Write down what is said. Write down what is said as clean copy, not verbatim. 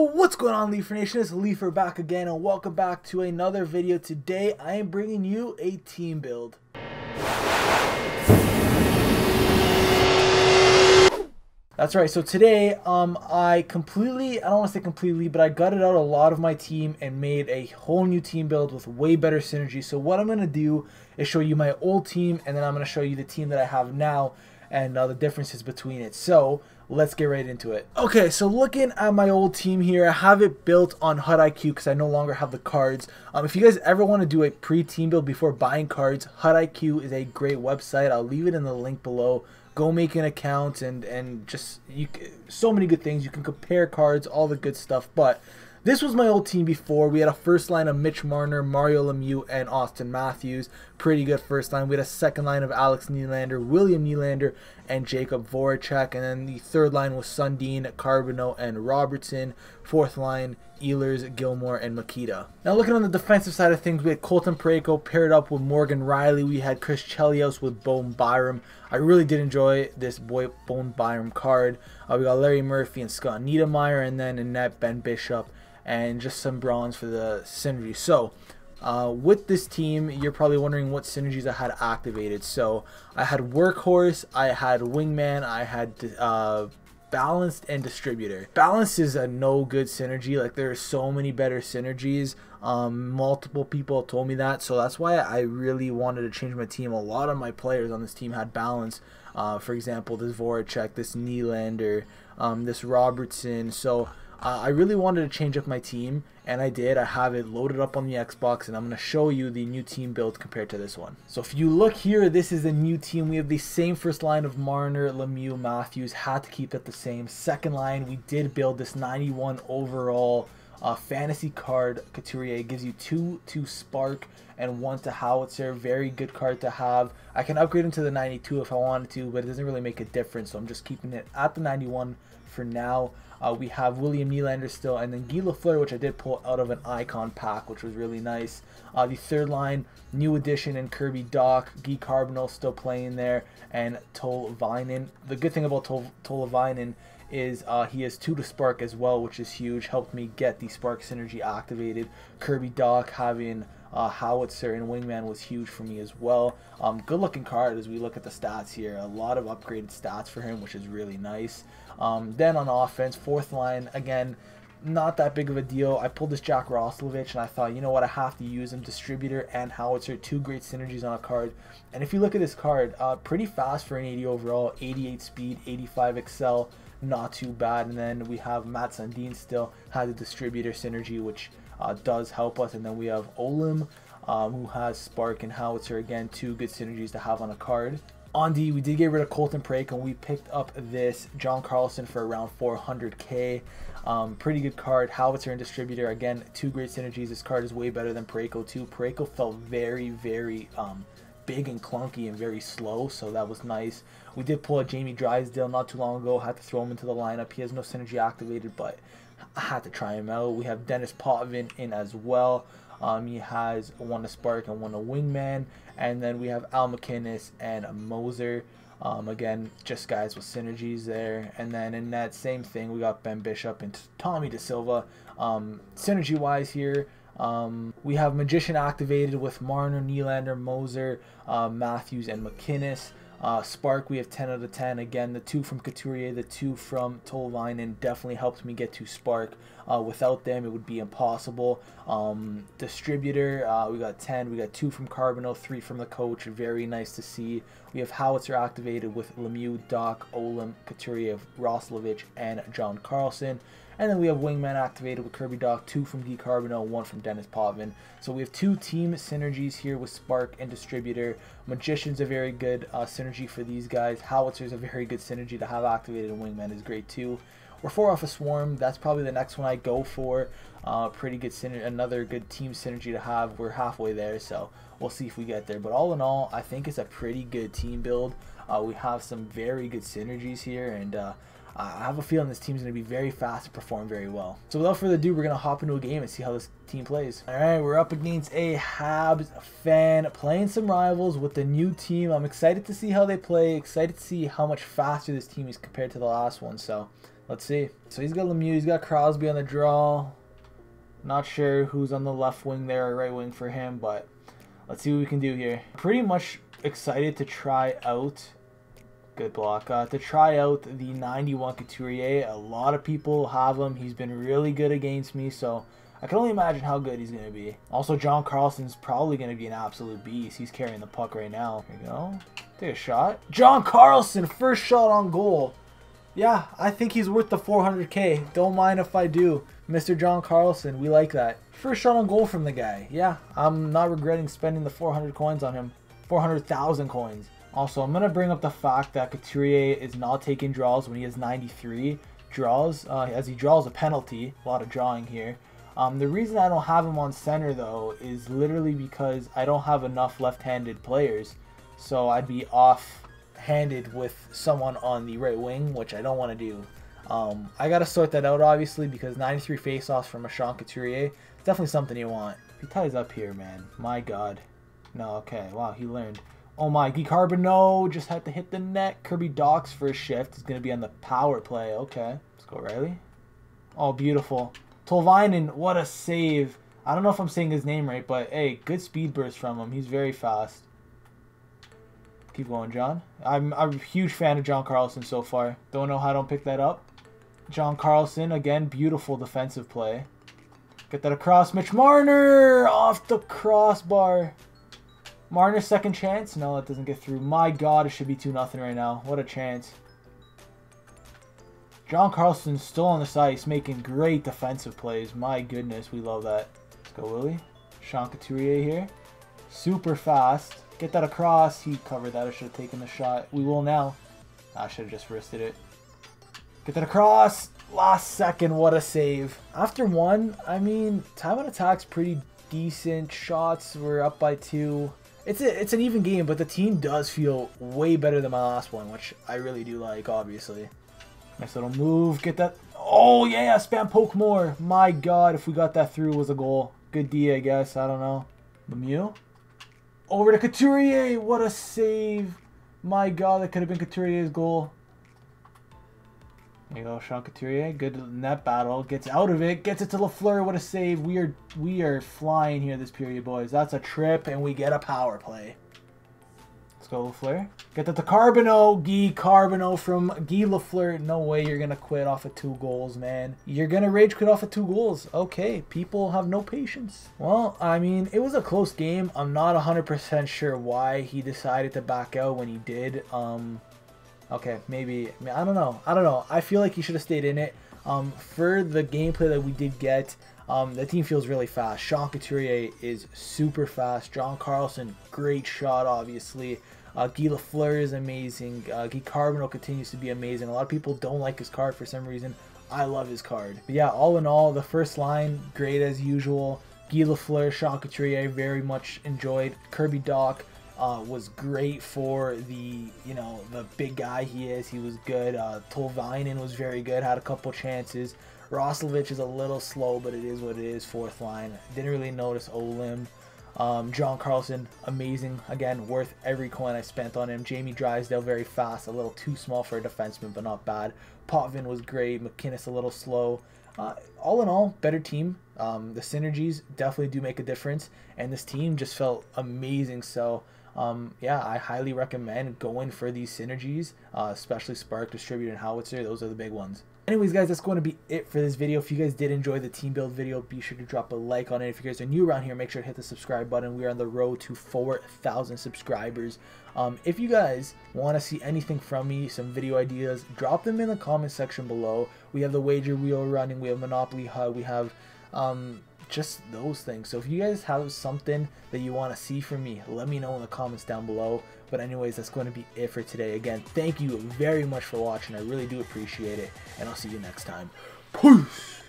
What's going on, Leafer Nation? It's Leafer back again, and welcome back to another video. Today, I am bringing you a team build. That's right. So today, I don't want to say completely, but I gutted out a lot of my team and made a whole new team build with way better synergy. So what I'm going to do is show you my old team, and then I'm going to show you the team that I have now and the differences between it. So let's get right into it. Okay, so looking at my old team here, I have it built on HUD IQ because I no longer have the cards. If you guys ever want to do a pre-team build before buying cards, HUD IQ is a great website. I'll leave it in the link below. Go make an account and just so many good things. You can compare cards, all the good stuff. But this was my old team before. We had a first line of Mitch Marner, Mario Lemieux, and Austin Matthews. Pretty good first line. We had a second line of Alex Nylander, William Nylander, and Jacob Voracek. And then the third line was Sundin, Carbino, and Robertson. Fourth line, Ehlers, Gilmore, and Makita. Now looking on the defensive side of things, we had Colton Parayko paired up with Morgan Rielly. We had Chris Chelios with Boone Byram. I really did enjoy this Boone Byram card. We got Larry Murphy and Scott Niedermayer, and then in net, Ben Bishop, and just some bronze for the synergy. So with this team, you're probably wondering what synergies I had activated. So I had Workhorse, I had Wingman, I had Balanced and Distributor. Balanced is a no good synergy. Like, there are so many better synergies. Multiple people told me that, so that's why I really wanted to change my team. A lot of my players on this team had balance. For example, this Voracek, this Nylander, this Robertson. So I really wanted to change up my team, and I did. I have it loaded up on the Xbox, and I'm going to show you the new team build compared to this one. So if you look here, this is the new team. We have the same first line of Marner, Lemieux, Matthews. Had to keep that the same. Second line, we did build this 91 overall fantasy card, Couturier. It gives you 2 to Spark and 1 to Howitzer. Very good card to have. I can upgrade him to the 92 if I wanted to, but it doesn't really make a difference, so I'm just keeping it at the 91 for now. We have William Nylander still, and then Guy Lafleur, which I did pull out of an icon pack, which was really nice. The third line, new addition, and Kirby Dach, Guy Carbonneau still playing there, and Tolvanen. The good thing about Tolvanen is he has 2 to Spark as well, which is huge. Helped me get the Spark synergy activated. Kirby Dach having Howitzer and Wingman was huge for me as well. Good looking card as we look at the stats here. A lot of upgraded stats for him, which is really nice. Then on offense, fourth line, again, not that big of a deal. I pulled this Jack Roslovich, and I thought, you know what, I have to use him. Distributor and Howitzer, 2 great synergies on a card. And if you look at this card, pretty fast for an 80 overall, 88 speed, 85 excel, not too bad. And then we have Matt Sundin still had the Distributor synergy, which does help us. And then we have Olim, who has Spark and Howitzer. Again, 2 good synergies to have on a card. On D, we did get rid of Colton Preco, and we picked up this John Carlson for around 400k. Pretty good card. Howitzer and Distributor, again, 2 great synergies. This card is way better than Preco too. Preco felt very, very big and clunky and very slow, so that was nice. We did pull a Jamie Drysdale not too long ago. Had to throw him into the lineup. He has no synergy activated, but I had to try him out. We have Dennis Potvin in as well. He has 1 to Spark and 1 to Wingman. And then we have Al McInnis and Moser. Again, just guys with synergies there. And then in that same thing, we got Ben Bishop and Tommy DeSilva. Synergy-wise here, we have Magician activated with Marner, Nylander, Moser, Matthews, and McInnis. Spark, we have 10 out of 10. Again, the 2 from Couturier, the 2 from Tolvanen definitely helped me get to Spark. Without them, it would be impossible. Distributor, we got 10. We got 2 from Carbino, 3 from the coach. Very nice to see. We have Howitzer activated with Lemieux, Dach, Olim, Couturier, Roslovich, and John Carlson. And then we have Wingman activated with Kirby Dach, 2 from Guy Carbonneau, 1 from Dennis Potvin. So we have 2 team synergies here with Spark and Distributor. Magician's a very good synergy for these guys. Howitzer's a very good synergy to have activated, and Wingman is great too. We're 4 off a Swarm. That's probably the next one I go for. Pretty good synergy, another good team synergy to have. We're halfway there, so we'll see if we get there. But all in all, I think it's a pretty good team build. We have some very good synergies here, and I have a feeling this team's going to be very fast and perform very well. So without further ado, we're going to hop into a game and see how this team plays. All right, we're up against a Habs fan playing some rivals with the new team. I'm excited to see how they play, excited to see how much faster this team is compared to the last one. So Let's see. So he's got Lemieux, he's got Crosby on the draw. Not sure who's on the left wing there or right wing for him, but let's see what we can do here. Pretty much excited to try out, good block, to try out the 91 Couturier. A lot of people have him. He's been really good against me, so I can only imagine how good he's going to be. Also, John Carlson's probably going to be an absolute beast. He's carrying the puck right now. Here we go. Take a shot. John Carlson, first shot on goal. Yeah, I think he's worth the 400K. Don't mind if I do. Mr. John Carlson, we like that. First shot on goal from the guy. Yeah, I'm not regretting spending the 400 coins on him. 400,000 coins. Also, I'm going to bring up the fact that Couturier is not taking draws when he has 93 draws, as he draws a penalty. A lot of drawing here. The reason I don't have him on center, though, is literally because I don't have enough left-handed players. So I'd be off-handed with someone on the right wing, which I don't want to do. I got to sort that out, obviously, because 93 faceoffs from a Sean Couturier, definitely something you want. He ties up here, man. My God. No, okay. Wow, he learned. Oh, my. Guy Carbonneau just had to hit the net. Kirby Dach's first shift is going to be on the power play. Okay. Let's go, Rielly. Oh, beautiful. Tolvanen, what a save. I don't know if I'm saying his name right, but, hey, good speed burst from him. He's very fast. Keep going, John. I'm a huge fan of John Carlson so far. Don't know how I don't pick that up. John Carlson, again, beautiful defensive play. Get that across. Mitch Marner off the crossbar. Marner's second chance. No, that doesn't get through. My God, it should be 2-0 right now. What a chance. John Carlson's still on this ice, making great defensive plays. My goodness, we love that. Let's go, Willie. Sean Couturier here. Super fast. Get that across. He covered that. I should have taken the shot. We will now. I should have just wristed it. Get that across. Last second. What a save. After one, I mean, time on attack's pretty decent. Shots were up by 2. It's an even game, but the team does feel way better than my last one, which I really do like, obviously. Nice little move. Get that. Oh, yeah. Spam poke more. My God, if we got that through, it was a goal. Good D, I guess. I don't know. Lemieux. Over to Couturier. What a save. My God, that could have been Couturier's goal. There you go, Sean Couturier. Good net battle. Gets out of it. Gets it to Lafleur. What a save. We are flying here this period, boys. That's a trip, and we get a power play. Let's go, Lafleur. Get that to Carbino. Guy Carbonneau from Guy Lafleur. No way you're going to quit off of 2 goals, man. You're going to rage quit off of 2 goals. Okay, people have no patience. Well, I mean, it was a close game. I'm not 100% sure why he decided to back out when he did. Okay, maybe. I mean, I don't know. I feel like he should have stayed in it. For the gameplay that we did get, the team feels really fast. Sean Couturier is super fast. John Carlson, great shot, obviously. Guy Lafleur is amazing. Guy Carbonneau continues to be amazing. A lot of people don't like his card for some reason. I love his card. But yeah, all in all, the first line, great as usual. Guy Lafleur, Sean Couturier, very much enjoyed. Kirby Dach was great for the, you know, the big guy he is. He was good. Tolvanen was very good, had a couple chances. Roslovich is a little slow, but it is what it is. Fourth line. Didn't really notice Olim. John Carlson, amazing. Again, worth every coin I spent on him. Jamie Drysdale, very fast. A little too small for a defenseman, but not bad. Potvin was great. McInnis, a little slow. All in all, better team. The synergies definitely do make a difference. And this team just felt amazing. So, yeah, I highly recommend going for these synergies, especially Spark, Distribute, and Howitzer. Those are the big ones. Anyways, guys, that's going to be it for this video. If you guys did enjoy the team build video, be sure to drop a like on it. If you guys are new around here, make sure to hit the subscribe button. We are on the road to 4,000 subscribers. If you guys want to see anything from me, some video ideas, drop them in the comment section below. We have the wager wheel running. We have Monopoly HUD. We have just those things. So if you guys have something that you want to see from me, let me know in the comments down below. But anyways, that's going to be it for today. Again, thank you very much for watching. I really do appreciate it, and I'll see you next time. Peace.